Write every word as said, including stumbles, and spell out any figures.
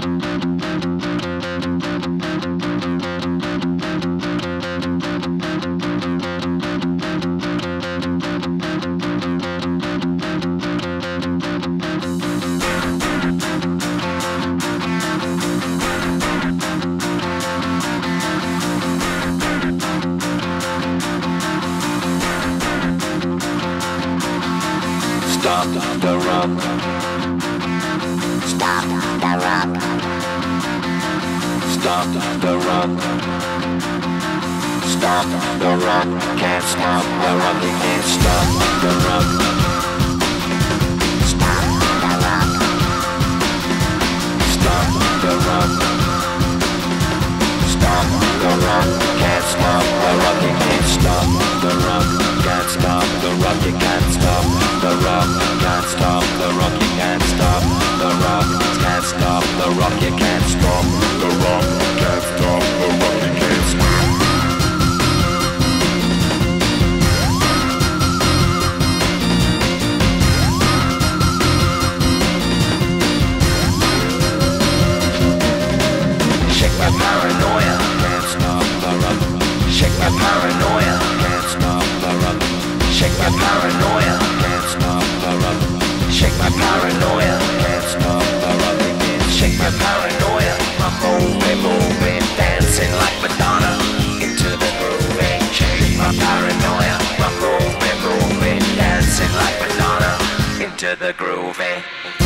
Stop the rock. Stop the rock. Stop the rock. Stop the rock. Can't stop the rock. You can't stop the rock. Stop the rock. Stop the rock. Stop the rock. Can't stop the rock. You can't stop the rock. Can't stop the rock. You can't stop the rock. Stop the rock, you can't stop the rock, can't stop the rock, you can't stop the rock, can't stop the rock, you can't stop. Shake my paranoia, can't stop the rock. Shake my paranoia, can't stop the rock. Shake my paranoia, can't stop the rock. Shake my paranoia, can't stop the rock again. Shake my paranoia, I'm moving, moving, dancing like Madonna into the groove. Shake my paranoia, I'm moving, moving, dancing like Madonna into the groove.